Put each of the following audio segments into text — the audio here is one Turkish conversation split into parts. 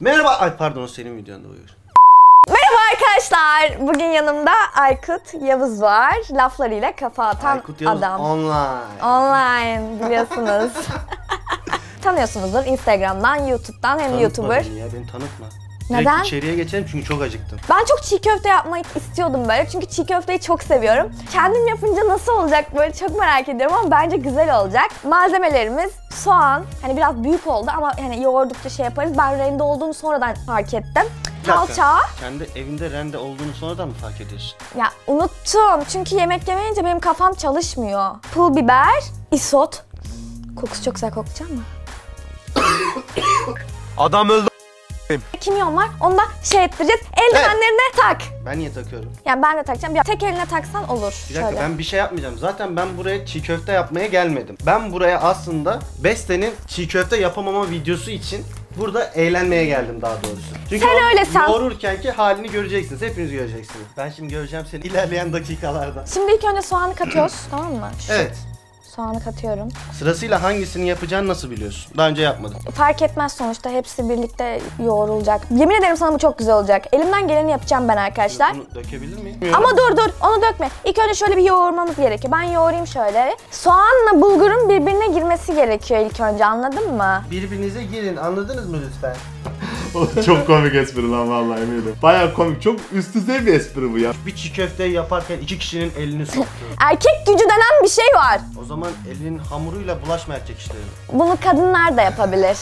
Merhaba, ay pardon senin videonda uyuyor. Merhaba arkadaşlar, bugün yanımda Aykut Yavuz var. Laflarıyla kafa atan Aykut Yavuz adam. Online. Online biliyorsunuz. Tanıyorsunuzdur Instagram'dan, YouTube'dan hem YouTuber. Ya beni tanıtma. Neden? Direkt içeriye geçelim çünkü çok acıktım. Ben çok çiğ köfte yapmayı istiyordum böyle çünkü çiğ köfteyi çok seviyorum. Kendim yapınca nasıl olacak böyle çok merak ediyorum ama bence güzel olacak. Malzemelerimiz soğan, hani biraz büyük oldu ama hani yoğurdukça şey yaparız. Ben rende olduğunu sonradan fark ettim. Salça. Kendi evinde rende olduğunu sonradan mı fark ediyorsun? Ya unuttum çünkü yemek yemeyince benim kafam çalışmıyor. Pul biber, isot. Kokusu çok güzel, kokacak mı? Adam öldü. Kimyon var, onu da şey ettireceğiz, eldivenlerine evet. Tak! Ben niye takıyorum? Yani ben de takacağım, tek eline taksan olur. Bir dakika, şöyle. Ben bir şey yapmayacağım. Zaten ben buraya çiğ köfte yapmaya gelmedim. Ben buraya aslında Beste'nin çiğ köfte yapamama videosu için burada eğlenmeye geldim daha doğrusu. Çünkü sen öyle san. Yoğururkenki halini göreceksiniz, hepiniz göreceksiniz. Ben şimdi göreceğim seni ilerleyen dakikalarda. Şimdi ilk önce soğanı katıyoruz, tamam mı? Evet. Soğanı katıyorum. Sırasıyla hangisini yapacağını nasıl biliyorsun? Daha önce yapmadım. Fark etmez sonuçta, hepsi birlikte yoğrulacak. Yemin ederim sana bu çok güzel olacak. Elimden geleni yapacağım ben arkadaşlar. Bunu dökebilir miyim? Ama dur onu dökme. İlk önce şöyle bir yoğurmamız gerekiyor. Ben yoğurayım şöyle. Soğanla bulgurun birbirine girmesi gerekiyor ilk önce, anladın mı? Birbirinize girin, anladınız mı lütfen? Çok komik espri lan vallahi eminim. Bayağı komik, çok üst düzey bir espri bu ya. Bir çiğ köfteyi yaparken iki kişinin elini soktu. Erkek gücü denen bir şey var. O zaman elinin hamuruyla bulaşma erkek işlerine. Bunu kadınlar da yapabilir.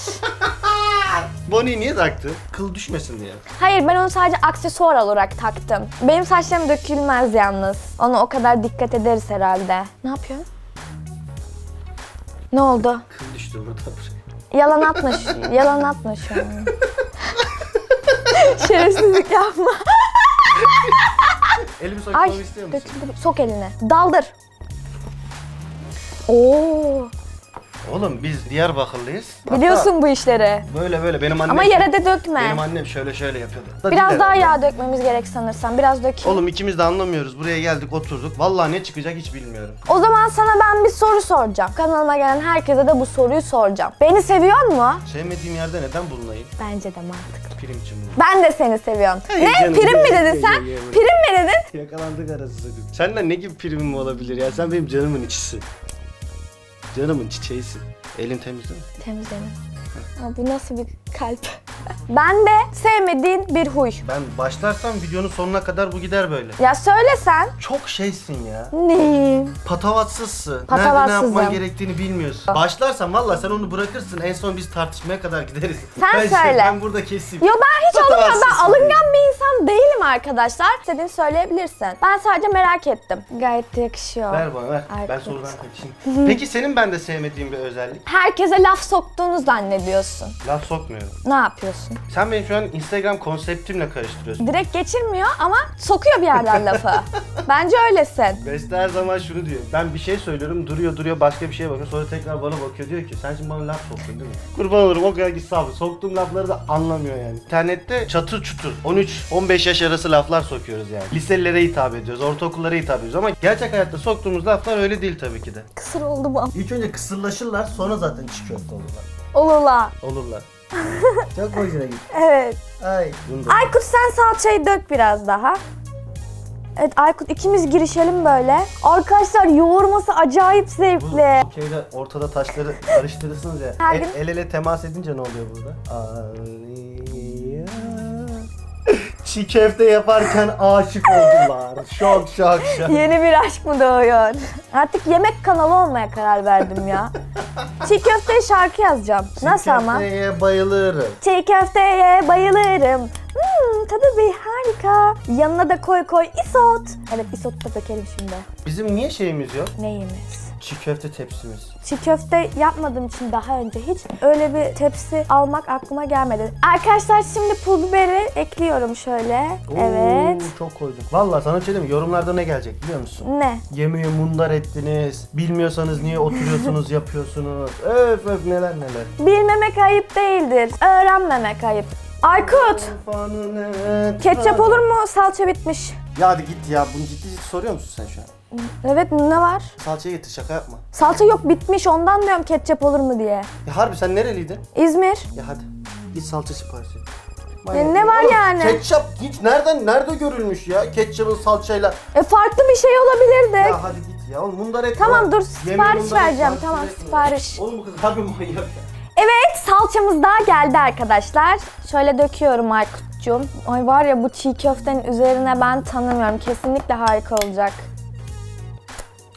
Bonnie'yi niye taktın? Kıl düşmesin diye. Hayır, ben onu sadece aksesuar olarak taktım. Benim saçlarım dökülmez yalnız. Ona o kadar dikkat ederiz herhalde. Ne yapıyorsun? Ne oldu? Kıl düştü burada. Yalan atma şu an. Şerefsizlik yapma. Elimi sokmamı istiyor musun? Sok eline. Daldır. Oo. Oğlum biz Diyarbakırlıyız. Biliyorsun hatta bu işleri. Böyle benim annem. Ama yere de dökme. Benim annem şöyle yapıyordu. Biraz daha yağ dökmemiz gerek sanırsam. Biraz dökeyim. Oğlum ikimiz de anlamıyoruz. Buraya geldik, oturduk. Vallahi ne çıkacak hiç bilmiyorum. O zaman sana ben bir soru soracağım. Kanalıma gelen herkese de bu soruyu soracağım. Beni seviyor mu? Sevmediğim yerde neden bulunayım? Bence de mantıklı. Primçim bu. Ben de seni seviyorum. Hayır, ne? Canım, prim mi dedin sen? Prim mi dedin? Yakalandık arası. Senden ne gibi primim olabilir ya? Sen benim canımın içisi. Canımın çiçeğisin. Elin temiz değil mi? Temiz değil mi? Ama bu nasıl bir kalp? Ben de sevmediğin bir huy. Ben başlarsam videonun sonuna kadar bu gider böyle. Ya söylesen. Çok şeysin ya. Ne? Patavatsızsın. Nerede ne yapman gerektiğini bilmiyorsun. Başlarsam valla sen onu bırakırsın. En son biz tartışmaya kadar gideriz. Sen söyle. Ben burada keseyim. Yo ben hiç alınmam. Ben alıngan bir insan değilim arkadaşlar. İstediğini söyleyebilirsin. Ben sadece merak ettim. Gayet de yakışıyor. Ver bana ver. Arkadaşlar. Ben sorudan kaçayım. Peki senin bende sevmediğin bir özellik? Herkese laf soktuğunu zannediyorsun. Laf sokmuyorum. Ne yapıyorsun? Sen benim şu an Instagram konseptimle karıştırıyorsun. Direkt geçirmiyor ama sokuyor bir yerden lafı. Bence öylesin. Beste her zaman şunu diyor. Ben bir şey söylüyorum, duruyor başka bir şeye bakıyor. Sonra tekrar bana bakıyor, diyor ki sen şimdi bana laf soktun değil mi? Kurban olurum o kadar gitsin abi. Soktuğum lafları da anlamıyor yani. İnternette çatır çutur 13-15 yaş arası laflar sokuyoruz yani. Liselilere hitap ediyoruz, ortaokullara hitap ediyoruz ama gerçek hayatta soktuğumuz laflar öyle değil tabii ki de. Kısır oldu bu. İlk önce kısırlaşırlar, sonra zaten çiğ köfte olurlar. Olurlar. Çok hoşuna gitti. Evet. Ay. Aykut sen salçayı dök biraz daha. Evet Aykut ikimiz girişelim böyle. Arkadaşlar yoğurması acayip zevkli. Bu şeyde ortada taşları karıştırırsınız ya. El ele temas edince ne oluyor burada? Çiğ köfte yaparken aşık oldular. Şok. Yeni bir aşk mı doğuyor? Artık yemek kanalı olmaya karar verdim ya. Çiğ köfteye şarkı yazacağım. Nasıl ama? Çiğ köfteye bayılırım. Çiğ köfteye bayılırım. Tadı bir harika. Yanına da koy isot. Evet isotu da dökelim şimdi. Bizim niye şeyimiz yok? Neyimiz? Çiğ köfte tepsimiz. Çiğ köfte yapmadığım için daha önce hiç öyle bir tepsi almak aklıma gelmedi. Arkadaşlar şimdi pul biberi ekliyorum şöyle. Oo, evet. Çok koydum. Vallahi sana bir şey diyeyim mi? Yorumlarda ne gelecek biliyor musun? Ne? Yemeği mundar ettiniz. Bilmiyorsanız niye oturuyorsunuz yapıyorsunuz. Öf neler. Bilmemek ayıp değildir. Öğrenmemek ayıp. Aykut! Ketçap olur mu? Salça bitmiş. Ya hadi git ya. Bunu ciddi soruyor musun sen şu an? Evet ne var? Salçaya getir, şaka yapma. Salça yok, bitmiş, ondan diyorum ketçap olur mu diye. Ya harbi sen nereliydin? İzmir. Ya hadi git salça siparişi. Ne var yani? Ketçap hiç nerede görülmüş ya? Ketçapın salçayla. Farklı bir şey olabilirdi. Ya hadi git ya. Oğlum bunlar et. Tamam ya. Dur sipariş vereceğim. Tamam sipariş. Oğlum bu kız tabii manyak ya. Evet salçamız daha geldi arkadaşlar. Şöyle döküyorum Aykut'cum. Ay var ya bu çiğ köftenin üzerine ben tanımıyorum. Kesinlikle harika olacak.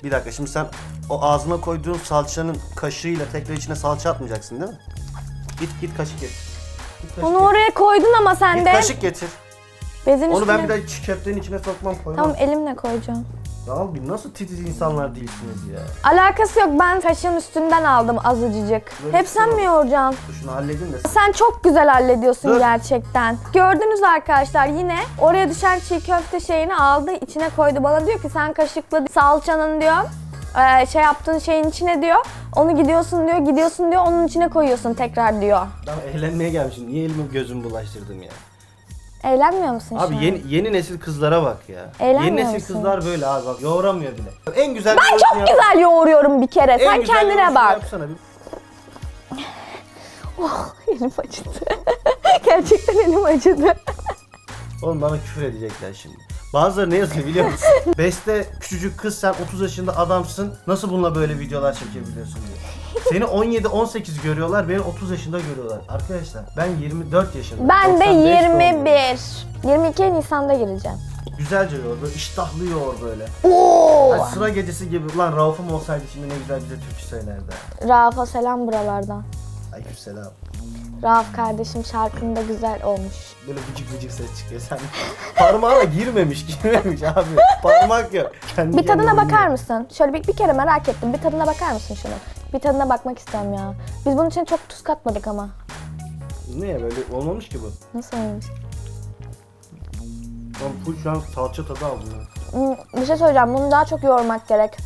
Bir dakika şimdi sen o ağzına koyduğun salçanın kaşığıyla tekrar içine salça atmayacaksın değil mi? Git kaşık getir. Onu oraya koydun ama sen de. Bir kaşık getir. Bezin onu üstüne... ben bir daha çiğ köftenin içine sokmam koymam. Tamam elimle koyacağım. Ya bir nasıl titiz insanlar değilsiniz ya. Alakası yok ben kaşığın üstünden aldım azıcık. Böyle hep sen mi yoracaksın? Şunu halledin de. Sen çok güzel hallediyorsun dur. Gerçekten. Gördünüz arkadaşlar yine oraya düşen çiğ köfte şeyini aldı içine koydu. Bana diyor ki sen kaşıkla salçanın diyor. Şey yaptığın şeyin içine diyor. Onu gidiyorsun diyor onun içine koyuyorsun tekrar diyor. Ben eğlenmeye gelmişim. Niye elimi gözümü bulaştırdım ya? Eğlenmiyor musun abi şu yeni nesil kızlara bak ya. Eğlenmiyor yeni nesil musun? Kızlar böyle abi bak yoğuramıyor bile. En güzel ben çok güzel yoğuruyorum bir kere. En sen kendine bak. Oh elim acıdı. Gerçekten elim acıdı. Oğlum bana küfür edecekler şimdi. Bazıları ne yazıyor biliyor musun? Beste küçücük kız sen 30 yaşında adamsın. Nasıl bununla böyle videolar çekebiliyorsun diye. Seni 17-18 görüyorlar, beni 30 yaşında görüyorlar. Arkadaşlar ben 24 yaşındayım. Ben de 21. 22 Nisan'da gireceğim. Güzelce yoğur, böyle iştahlı yoğur böyle. Hani sıra gecesi gibi. Lan Rauf'um olsaydı şimdi ne güzel bize türkü söylerdi. Rauf'a selam buralardan. Aleykümselam. Rauf kardeşim şarkında güzel olmuş. Böyle vıcık vıcık ses çıkıyor sen. Parmağına girmemiş abi. Parmak yok. Kendi bir tadına bakar mısın? Şöyle bir kere merak ettim. Bir tadına bakar mısın şunu? Bir tadına bakmak istiyorum ya. Biz bunun için çok tuz katmadık ama. Niye böyle olmamış ki bu? Nasıl olmuş? Ben full şu an salça tadı aldım ya. Bir şey söyleyeceğim. Bunu daha çok yoğurmak gerek.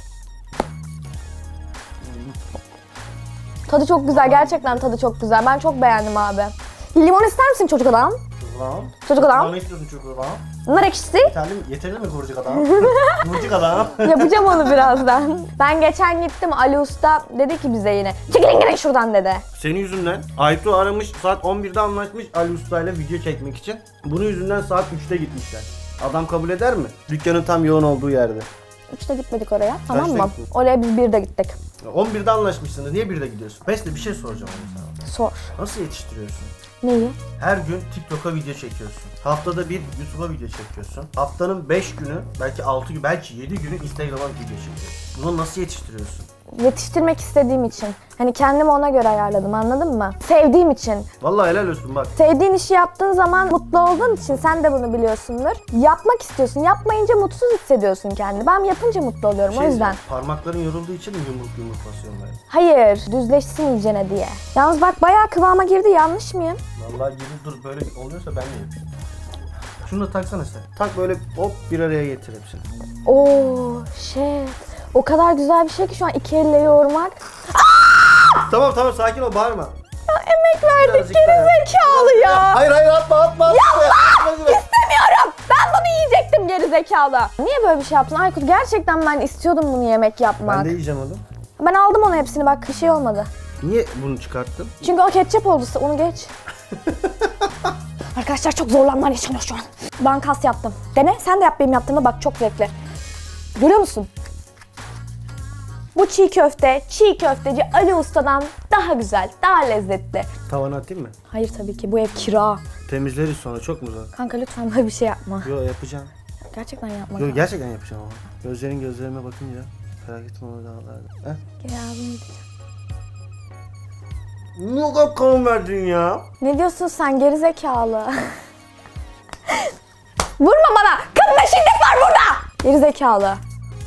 Tadı çok güzel. Gerçekten tadı çok güzel. Ben çok beğendim abi. Limon ister misin çocuk adam? Çocuk adam. Ne istiyorsun çocuk adam? Nar ekşisi. Yeterli mi kurucuk adam? Kurucuk adam. Yapacağım onu birazdan. Ben geçen gittim Ali Usta dedi ki bize yine. Çekilin gerek şuradan dedi. Senin yüzünden. Aytu aramış saat 11'de anlaşmış Ali Usta ile video çekmek için. Bunun yüzünden saat 3'te gitmişler. Adam kabul eder mi? Dükkanın tam yoğun olduğu yerde. 3'te gitmedik oraya tamam mı? Oraya biz 1'de gittik. 11'de anlaşmışsınız. Niye 1'de gidiyorsun? Beste bir şey soracağım onu sana. Sor. Nasıl yetiştiriyorsun? Neyi? Her gün TikTok'a video çekiyorsun. Haftada bir YouTube'a video çekiyorsun. Haftanın 5 günü, belki 6 günü, belki 7 günü Instagram'a video çekiyorsun. Bunu nasıl yetiştiriyorsun? Yetiştirmek istediğim için. Hani kendimi ona göre ayarladım anladın mı? Sevdiğim için. Vallahi helal olsun bak. Sevdiğin işi yaptığın zaman mutlu olduğun için sen de bunu biliyorsundur. Yapmak istiyorsun. Yapmayınca mutsuz hissediyorsun kendini. Ben yapınca mutlu oluyorum o yüzden. Parmakların yorulduğu için mi yumruk basıyorum ben? Hayır. Düzleşsin iyicene diye. Yalnız bak bayağı kıvama girdi. Yanlış mıyım? Vallahi girdi dur böyle oluyorsa ben de yapayım. Şunu da taksana sen. Tak böyle hop bir araya getir hepsini. Ooo shit. O kadar güzel bir şey ki şu an iki elle yoğurmak. Aa! Tamam sakin ol bağırma. Ya emek verdik gerizekalı ya. Hayır atma. Yapma! İstemiyorum. Ben bunu yiyecektim gerizekalı. Niye böyle bir şey yaptın Aykut? Gerçekten ben istiyordum bunu yemek yapmak. Ben de yiyeceğim onu. Ben aldım onu hepsini bak bir şey olmadı. Niye bunu çıkarttın? Çünkü o ketçap oldu onu geç. Arkadaşlar çok zorlanma yaşanıyor şu an. Bankas yaptım. Dene sen de yap benim yaptığıma bak çok zevkli. Görüyor musun? Bu çiğ köfte, çiğ köfteci Ali Usta'dan daha güzel, daha lezzetli. Tavana atayım mı? Hayır tabii ki, bu ev kira. Temizleriz sonra, çok mu zor? Kanka lütfen böyle bir şey yapma. Yo yapacağım. Gerçekten yapma. Yo gerçekten yapacağım ama. Gözlerime bakınca merak etme onu dağlarda. Gel abim gideceğim. Ne kadar kan verdin ya? Ne diyorsun sen gerizekalı? Vurma bana! Kadına şiddet var burada! Gerizekalı.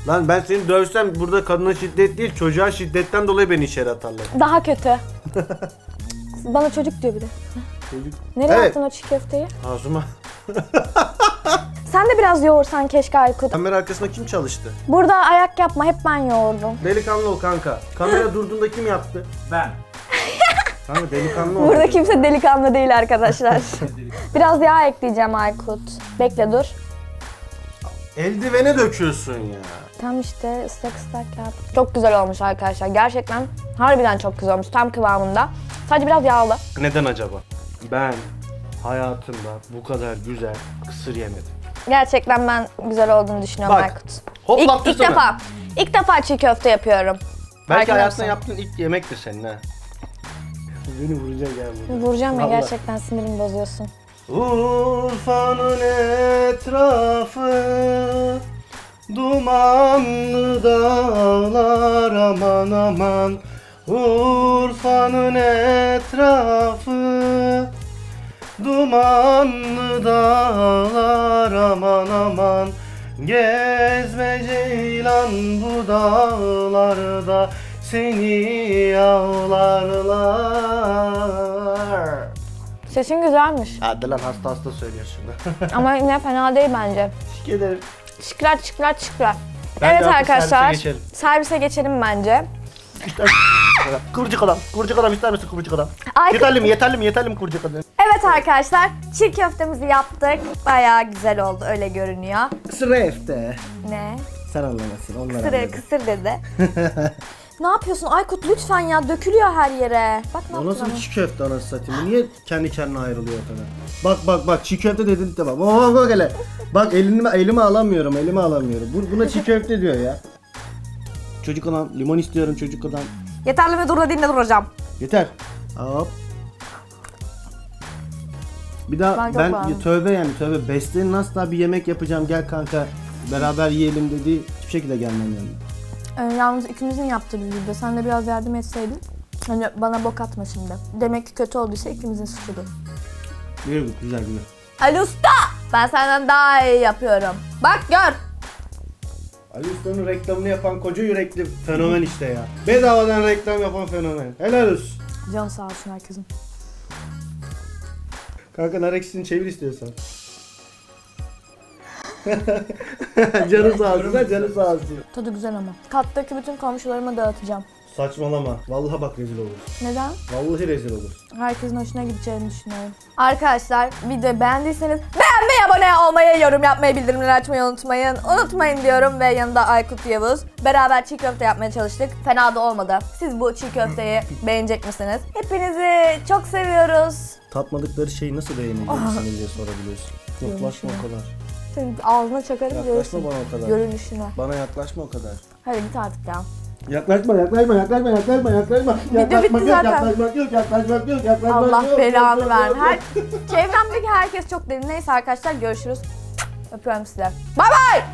Lan ben seni dövsem burada kadına şiddet değil, çocuğa şiddetten dolayı beni içeri atarlar. Daha kötü. Bana çocuk diyor bir de. Çocuk. Nereye attın o çiğ köfteyi? Ağzıma. Sen de biraz yoğursan keşke Aykut. Kamera arkasında kim çalıştı? Burada ayak yapma, hep ben yoğurdum. Delikanlı ol kanka. Kamera durduğunda kim yaptı? Ben. Kanka delikanlı ol. Burada kimse delikanlı değil arkadaşlar. Biraz yağ ekleyeceğim Aykut. Bekle dur. Eldivene döküyorsun ya. Tam işte ıslak yap. Çok güzel olmuş arkadaşlar. Gerçekten harbiden çok güzel olmuş. Tam kıvamında. Sadece biraz yağlı. Neden acaba? Ben hayatımda bu kadar güzel kısır yemedim. Gerçekten ben güzel olduğunu düşünüyorum Aykut. Hoplattı sana. İlk defa çiğ köfte yapıyorum. Belki hayatında yaptığın ilk yemektir senin ha. Beni vuracak yani. Vuracağım ya, gerçekten sinirimi bozuyorsun. Urfa'nın etrafı dumanlı dağlar, aman aman. Urfa'nın etrafı dumanlı dağlar, aman aman. Gezme ceylan bu dağlarda, seni ağlarlar. Sesin güzelmiş. Hadi lan, hasta hasta söylüyorsun. Ama yine fena değil bence. Şık ederim. Şıklar şıklar şıklar. Evet arkadaşlar, servise geçelim bence. Kıvırcık adam, kıvırcık adam ister misin kıvırcık adam? Yeterli mi kıvırcık adam? Evet arkadaşlar, çiğ köftemizi yaptık. Bayağı güzel oldu, öyle görünüyor. Kısır efte. Ne? Sen anlamasın, onlar anlamasın. Kısır dedi. Ne yapıyorsun Aykut lütfen ya, dökülüyor her yere. Bak ne yaptın. O nasıl çiğ köfte anasını satayım, niye kendi kendine ayrılıyor efendim? Bak bak bak, çiğ köfte dedin de bak. Bak hele. Bak elimi alamıyorum. Buna çiğ köfte diyor ya. Çocuk adam, limon istiyorum çocuk adam. Yeterli mi? Dur da dinle, duracağım. Yeter. Hop. Bir daha ben tövbe. Beste'nin asla bir yemek yapacağım, gel kanka beraber yiyelim dedi. Hiçbir şekilde gelmem yanına. Yalnız ikimizin yaptığı bir video. Sen de biraz yardım etseydin. Hani bana bok atma şimdi. Demek ki kötü olduysa ikimizin suçudur. Yürü, güzel. Ali Usta! Ben senden daha iyi yapıyorum. Bak gör. Ali Usta'nın reklamını yapan koca yürekli fenomen işte ya. Bedavadan reklam yapan fenomen. Helal olsun. Can sağ olsun herkesin. Kanka nar ekşisini çevir istiyorsan. Canı sağ olsun, canı sağ olsun. Tadı güzel ama. Kattaki bütün komşularıma dağıtacağım. Saçmalama. Vallahi bak rezil olur. Neden? Vallahi rezil olur. Herkesin hoşuna gideceğini düşünüyorum. Arkadaşlar videoyu beğendiyseniz beğenmeyi, abone olmayı, yorum yapmayı, bildirimleri açmayı unutmayın. Unutmayın diyorum ve yanında Aykut Yavuz. Beraber çiğ köfte yapmaya çalıştık. Fena da olmadı. Siz bu çiğ köfteyi beğenecek misiniz? Hepinizi çok seviyoruz. Tatmadıkları şeyi nasıl beğeneceksiniz diye sorabiliyorsun. Yaklaşma o kadar. Senin ağzına çakarım yaklaşma diyorsun. Yaklaşma bana o kadar. Görünüşüne. Bana yaklaşma o kadar. Hadi git artık ya. Yaklaşma. Allah belanı versin. Çevremdeki herkes çok deli. Neyse arkadaşlar, görüşürüz. Öpüyorum size. Bay bay.